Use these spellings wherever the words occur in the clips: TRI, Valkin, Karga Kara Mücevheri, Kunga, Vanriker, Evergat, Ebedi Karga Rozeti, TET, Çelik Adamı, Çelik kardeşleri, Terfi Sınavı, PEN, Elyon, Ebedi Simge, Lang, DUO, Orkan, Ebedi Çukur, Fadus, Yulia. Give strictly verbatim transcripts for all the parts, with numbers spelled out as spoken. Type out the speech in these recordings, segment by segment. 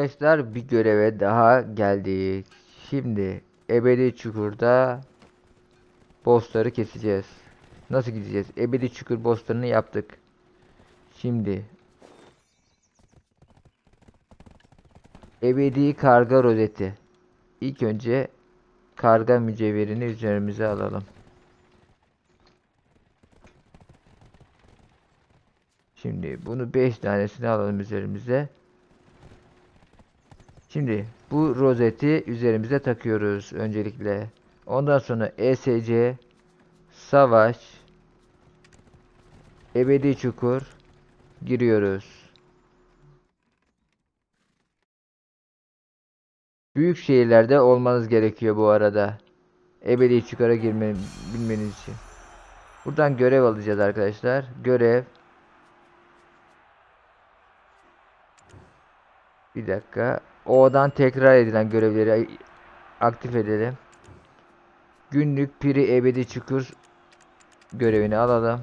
arkadaşlar bir göreve daha geldik. Şimdi Ebedi Çukur'da bossları keseceğiz. Nasıl gideceğiz? Ebedi Çukur bosslarını yaptık. Şimdi Ebedi Karga Rozeti. İlk önce karga mücevherini üzerimize alalım. Şimdi bunu beş tanesini alalım üzerimize. Şimdi bu rozeti üzerimize takıyoruz öncelikle. Ondan sonra E S C, savaş, ebedi çukur giriyoruz. Büyük şehirlerde olmanız gerekiyor bu arada. Ebedi çukura girme bilmeniz için. Buradan görev alacağız arkadaşlar. Görev. Bir dakika. O'dan tekrar edilen görevleri aktif edelim. Günlük Piri Ebedi Çukur görevini alalım.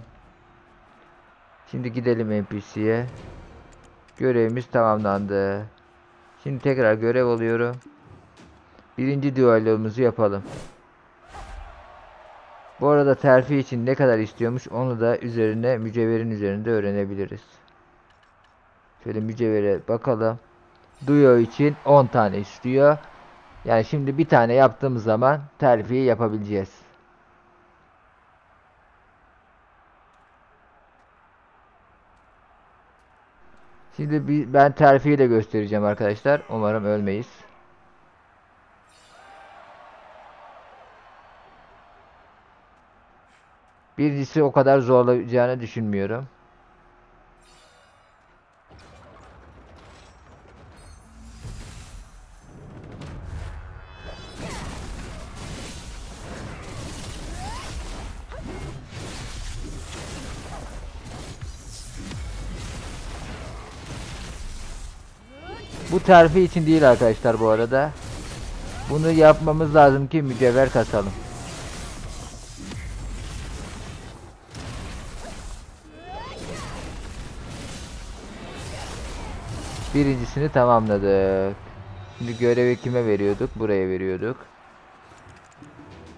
Şimdi gidelim N P C'ye. Görevimiz tamamlandı. Şimdi tekrar görev alıyorum. Birinci dualımızı yapalım. Bu arada terfi için ne kadar istiyormuş onu da üzerine mücevherin üzerinde öğrenebiliriz. Şöyle mücevhere bakalım. D U O için on tane istiyor. Yani şimdi bir tane yaptığımız zaman terfiyi yapabileceğiz. Şimdi ben terfiyi de göstereceğim arkadaşlar. Umarım ölmeyiz. Birincisi o kadar zorlayacağını düşünmüyorum. Bu terfi için değil arkadaşlar bu arada. Bunu yapmamız lazım ki mücevher kasalım. Birincisini tamamladık. Şimdi görevi kime veriyorduk? Buraya veriyorduk.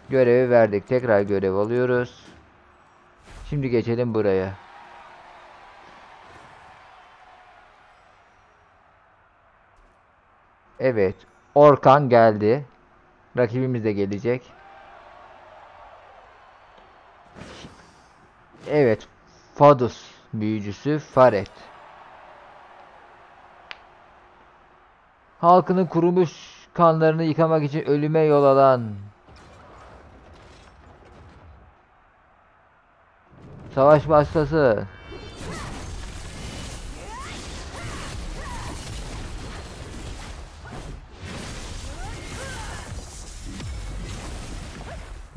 Görevi verdik. Tekrar görev alıyoruz. Şimdi geçelim buraya. Evet, Orkan geldi. Rakibimiz de gelecek. Evet, Fadus büyücüsü Faret. Halkının kurumuş kanlarını yıkamak için ölüme yol alan. Savaş başlasın.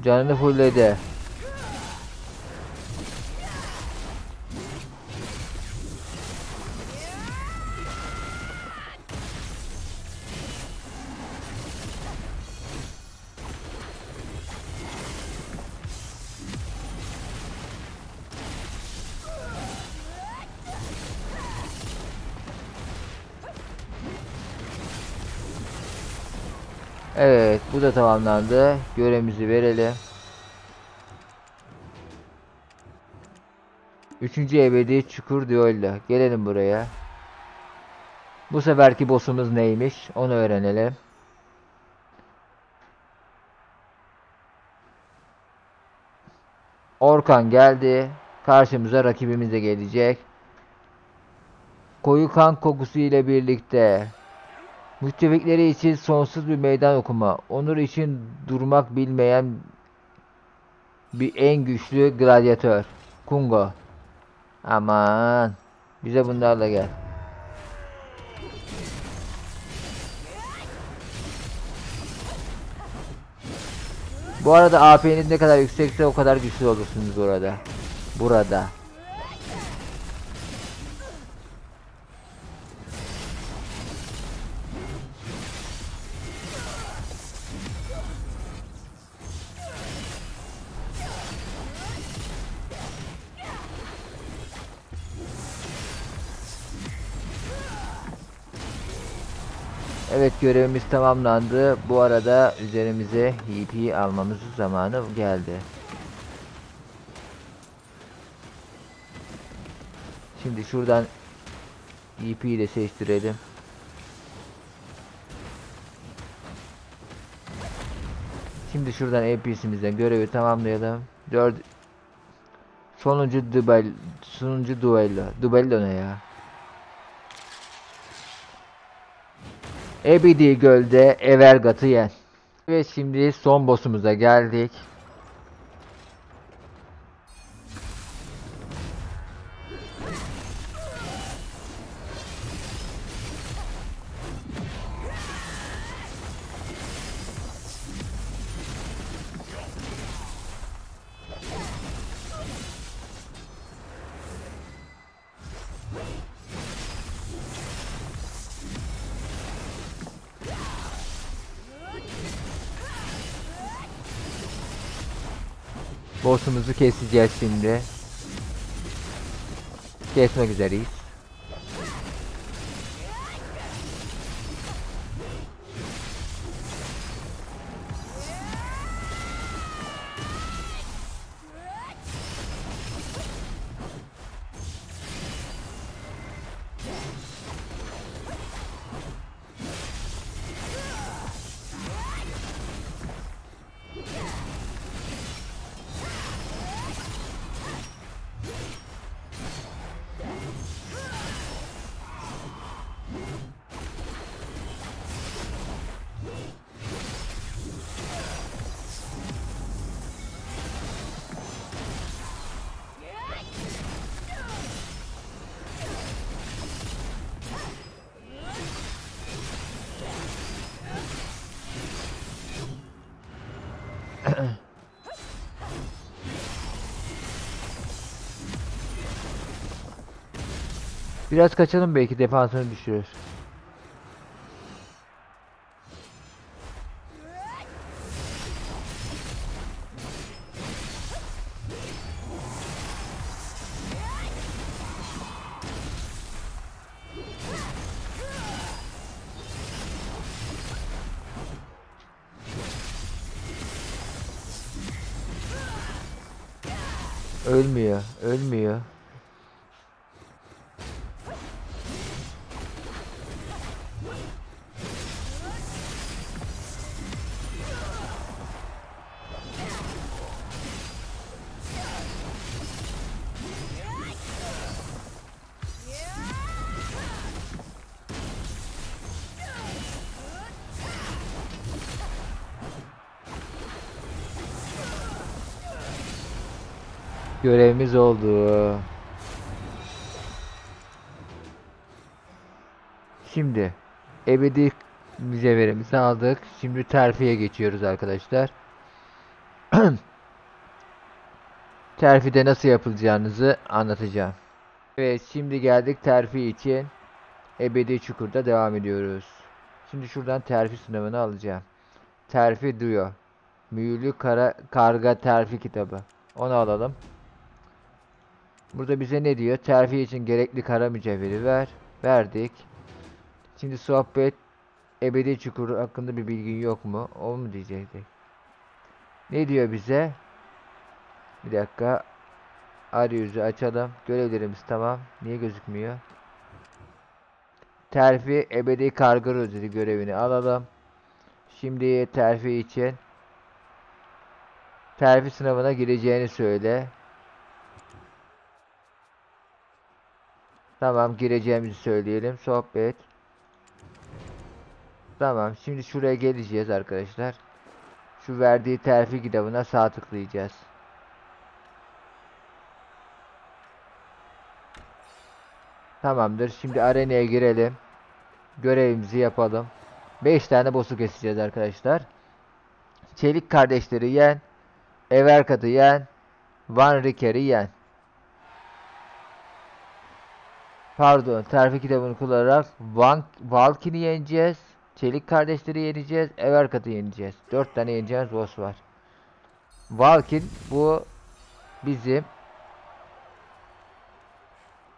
Canını fulledi. Evet, bu da tamamlandı. Görevimizi verelim. Üçüncü ebedi çukur düello. Gelelim buraya. Bu seferki boss'umuz neymiş? Onu öğrenelim. Orkan geldi. Karşımıza rakibimiz de gelecek. Koyu kan kokusu ile birlikte. Müttefikleri için sonsuz bir meydan okuma. Onur için durmak bilmeyen bir en güçlü gladyatör. Kunga. Aman. Bize bunlarla gel. Bu arada A P'niz ne kadar yüksekse o kadar güçlü olursunuz orada. Burada. Evet, görevimiz tamamlandı. Bu arada üzerimize H P almamız zamanı geldi. Şimdi şuradan H P'yi de seçtirelim. Şimdi şuradan E P'simizden görevi tamamlayalım. dört Sonuncu duel, sonuncu duello. Duello ne ya? Ebedi Göl'de Evergat'ı yen. Ve şimdi son boss'umuza geldik. Boss'umuzu keseceğiz şimdi. Kesmek üzereyiz. Biraz kaçalım, belki defansını düşürür. Ölmüyor, ölmüyor. Görevimiz oldu. Şimdi ebedi mücevherimizi aldık. Şimdi terfiye geçiyoruz arkadaşlar. Terfide nasıl yapılacağınızı anlatacağım. Evet, şimdi geldik terfi için. Ebedi Çukur'da devam ediyoruz. Şimdi şuradan terfi sınavını alacağım. Terfi D U O. Mühürlü Kara, Karga terfi kitabı. Onu alalım. Burada bize ne diyor? Terfi için gerekli kara mücevheri ver. Verdik. Şimdi sohbet ebedi çukuru hakkında bir bilgin yok mu? O mu diyecektik? Ne diyor bize? Bir dakika. Arayüzü açalım. Görevlerimiz tamam. Niye gözükmüyor? Terfi ebedi karga rozeti görevini alalım. Şimdi terfi için terfi sınavına gireceğini söyle. Tamam, gireceğimizi söyleyelim. Sohbet. Tamam, şimdi şuraya geleceğiz arkadaşlar. Şu verdiği terfi kitabına sağ tıklayacağız. Tamamdır. Şimdi arenaya girelim. Görevimizi yapalım. beş tane boss'u keseceğiz arkadaşlar. Çelik kardeşleri yen. Evergat'ı yen. Vanriker'i yen. Pardon, terfi kitabını kullanarak Valkin'i yeneceğiz, Çelik kardeşleri yeneceğiz, Evergat'ı yeneceğiz. dört tane yeneceğiz boss var. Valkin bu bizim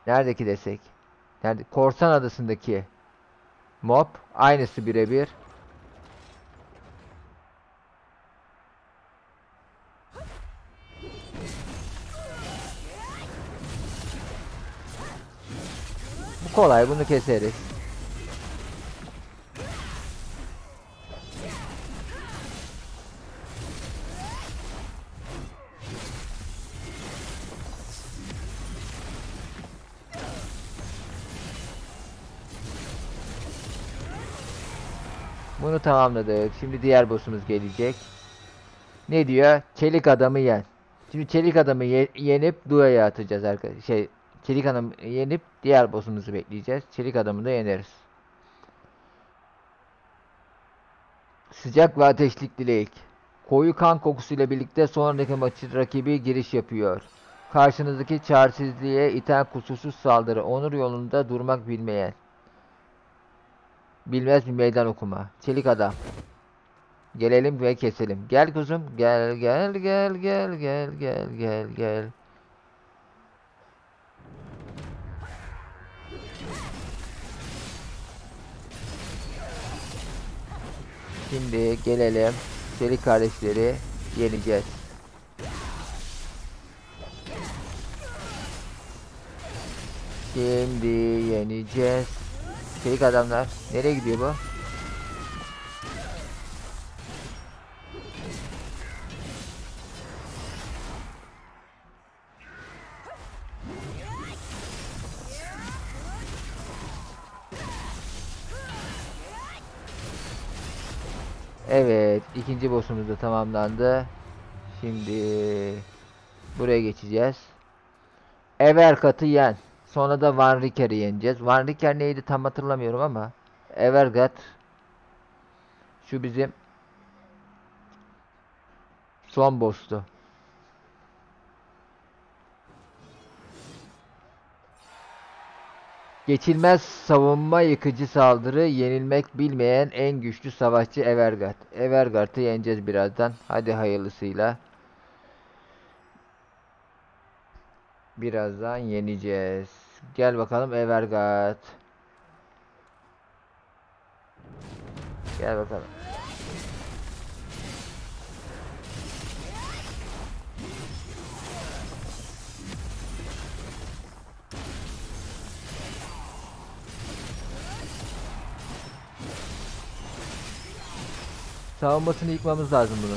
neredeki desek? Yani Korsan Adası'ndaki Mob. Aynısı birebir. Bu kolay. Bunu keseriz. Bunu tamamladık. Şimdi diğer boss'umuz gelecek. Ne diyor? Çelik adamı yen. Şimdi çelik adamı ye yenip duaya atacağız arkadaşlar. Şey, çelik adamı yenip diğer boss'umuzu bekleyeceğiz. Çelik adamı da yeneriz. Sıcak ve ateşlik dilek. Koyu kan kokusuyla birlikte sonraki maçı rakibi giriş yapıyor. Karşınızdaki çaresizliğe iten kusursuz saldırı. Onur yolunda durmak bilmeyen. Bilmez bir meydan okuma. Çelik adam. Gelelim ve keselim. Gel kuzum. Gel gel gel gel gel gel gel gel. Şimdi gelelim. Çelik kardeşleri yeneceğiz. Şimdi yeneceğiz. Çelik adamlar. Nereye gidiyor bu? Evet. ikinci boss'umuz da tamamlandı. Şimdi buraya geçeceğiz. Evergat'ı yen. Sonra da Vanriker'i yeneceğiz. Vanriker neydi tam hatırlamıyorum ama Evergat şu bizim son boss'tu. Geçilmez savunma, yıkıcı saldırı, yenilmek bilmeyen en güçlü savaşçı Evergat. Evergat'ı yeneceğiz birazdan. Hadi hayırlısıyla. Birazdan yeneceğiz. Gel bakalım Evergat. Gel bakalım. Savunmasını yıkmamız lazım bunu.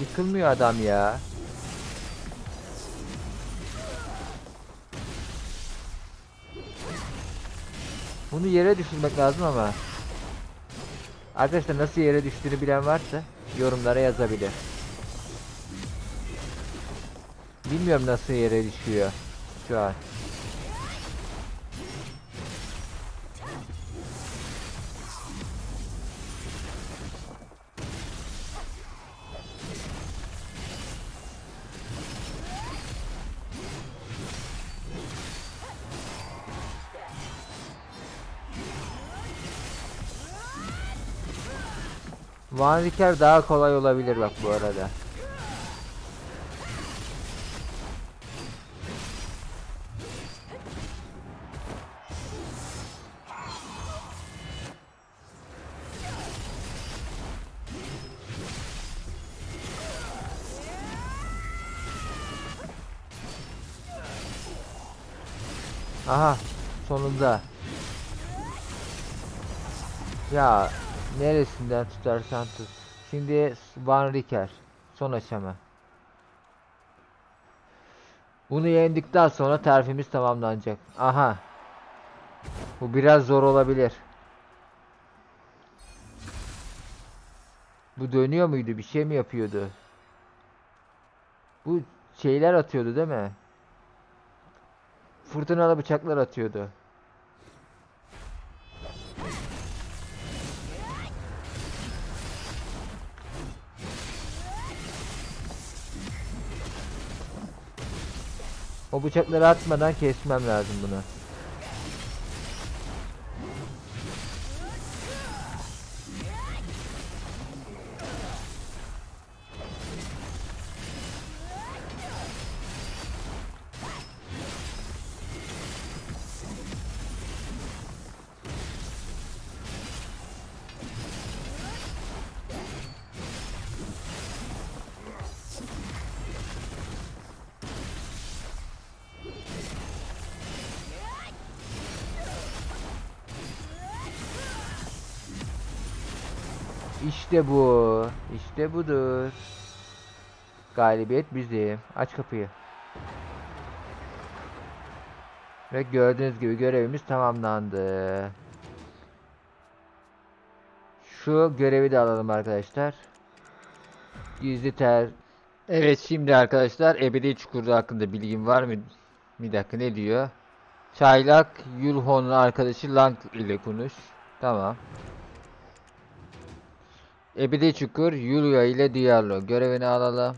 Yıkılmıyor adam ya. Bunu yere düşürmek lazım ama. Arkadaşlar nasıl yere düştüğünü bilen varsa yorumlara yazabilir. Bilmiyorum nasıl yere düşüyor şu an. Vanriker daha kolay olabilir bak bu arada. Aha sonunda. Ya neresinden tutarsan tut. Şimdi Vanriker son aşama. Bunu yendikten sonra terfimiz tamamlanacak. Aha. Bu biraz zor olabilir. Bu dönüyor muydu? Bir şey mi yapıyordu? Bu şeyler atıyordu değil mi? Fırtınalı bıçaklar atıyordu. O bıçakları atmadan kesmem lazım bunu. İşte bu. İşte budur. Galibiyet bizim. Aç kapıyı. Ve gördüğünüz gibi görevimiz tamamlandı. Şu görevi de alalım arkadaşlar. Gizli ter. Evet şimdi arkadaşlar Ebedi Çukur'da hakkında bilgim var mı? Bir dakika ne diyor? Çaylak Yulhon'un arkadaşı Lang ile konuş. Tamam. Ebedi Çukur, Yulia ile Diyarlo görevini alalım.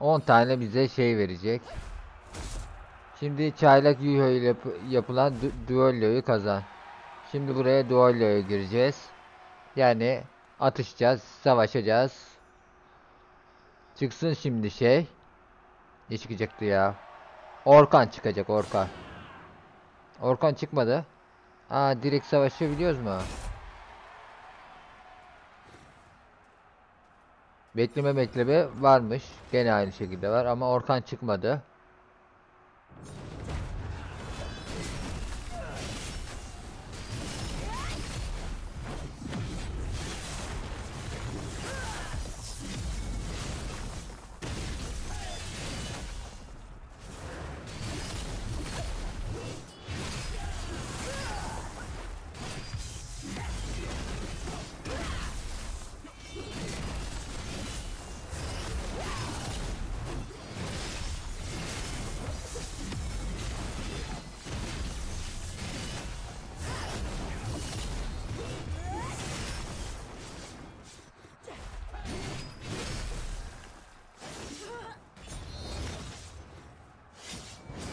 on tane bize şey verecek. Şimdi Çaylak Yulia ile yap yapılan du duelloyu kazan. Şimdi buraya duelloya gireceğiz. Yani atışacağız, savaşacağız. Çıksın şimdi şey. Ne çıkacaktı ya? Orkan çıkacak, Orkan. Orkan çıkmadı. Aa, direkt savaşı biliyoruz mu? Bekleme bekleme varmış. Gene aynı şekilde var ama Orkan çıkmadı.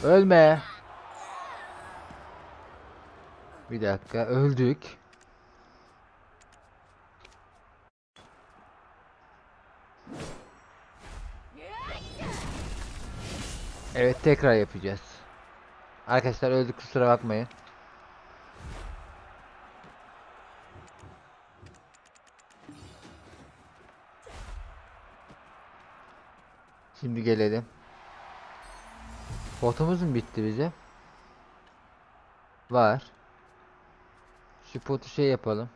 Ölme. Bir dakika öldük. Evet tekrar yapacağız. Arkadaşlar öldük kusura bakmayın. Şimdi gelelim. Potumuz mu bitti bize? Var. Şu potu şey yapalım.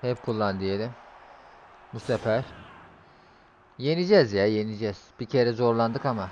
Hep kullan diyelim. Bu sefer. Yeneceğiz ya, yeneceğiz. Bir kere zorlandık ama.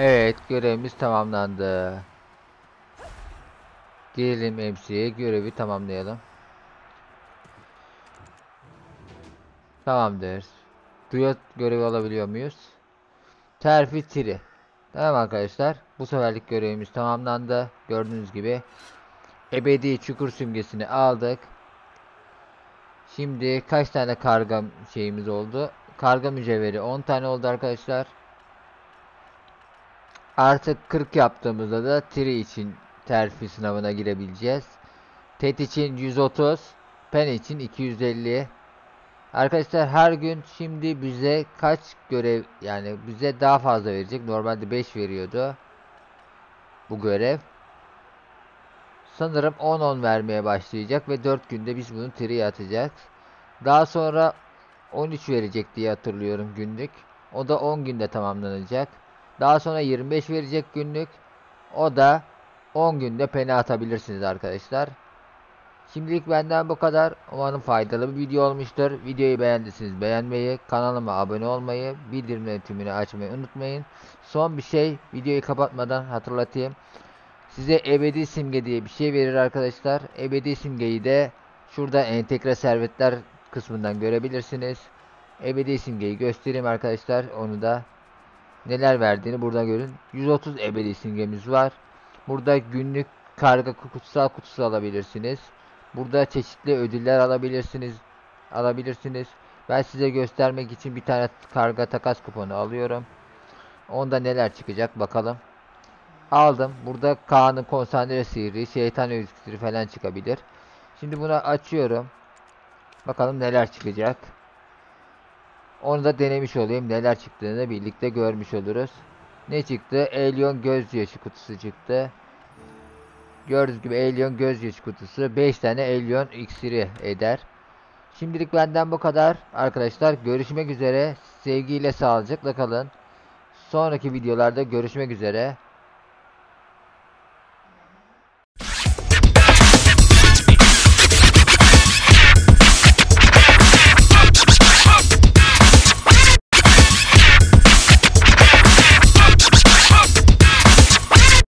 Evet, görevimiz tamamlandı. Diyelim M C'ye, görevi tamamlayalım. Tamamdır. Duo görevi alabiliyor muyuz? Terfi T R I. Tamam arkadaşlar, bu seferlik görevimiz tamamlandı. Gördüğünüz gibi Ebedi Çukur simgesini aldık. Şimdi kaç tane karga şeyimiz oldu? Karga mücevheri on tane oldu arkadaşlar. Artık kırk yaptığımızda da T R I için terfi sınavına girebileceğiz. T E T için yüz otuz, P E N için iki yüz elli. Arkadaşlar her gün şimdi bize kaç görev, yani bize daha fazla verecek. Normalde beş veriyordu bu görev. Sanırım on on vermeye başlayacak ve dört günde biz bunu T R I'ye atacağız. Daha sonra on üç verecek diye hatırlıyorum günlük. O da on günde tamamlanacak. Daha sonra yirmi beş verecek günlük. O da on günde pene atabilirsiniz arkadaşlar. Şimdilik benden bu kadar. Umarım faydalı bir video olmuştur. Videoyu beğendiyseniz beğenmeyi, kanalıma abone olmayı, bildirimleri tümünü açmayı unutmayın. Son bir şey, videoyu kapatmadan hatırlatayım. Size ebedi simge diye bir şey verir arkadaşlar. Ebedi simgeyi de şurada entegre servetler kısmından görebilirsiniz. Ebedi simgeyi göstereyim arkadaşlar. Onu da neler verdiğini burada görün. yüz otuz ebedi simgemiz var. Burada günlük karga kutsal kutusu alabilirsiniz. Burada çeşitli ödüller alabilirsiniz. Alabilirsiniz. Ben size göstermek için bir tane karga takas kuponu alıyorum. Onda neler çıkacak bakalım. Aldım. Burada Kaan'ın konsantre sihri, şeytan öğütleri falan çıkabilir. Şimdi bunu açıyorum. Bakalım neler çıkacak. Onu da denemiş olayım. Neler çıktığını birlikte görmüş oluruz. Ne çıktı? Elyon göz yaşı kutusu çıktı. Gördüğünüz gibi Elyon göz yaşı kutusu beş tane Elyon iksiri eder. Şimdilik benden bu kadar. Arkadaşlar görüşmek üzere. Sevgiyle sağlıcakla kalın. Sonraki videolarda görüşmek üzere.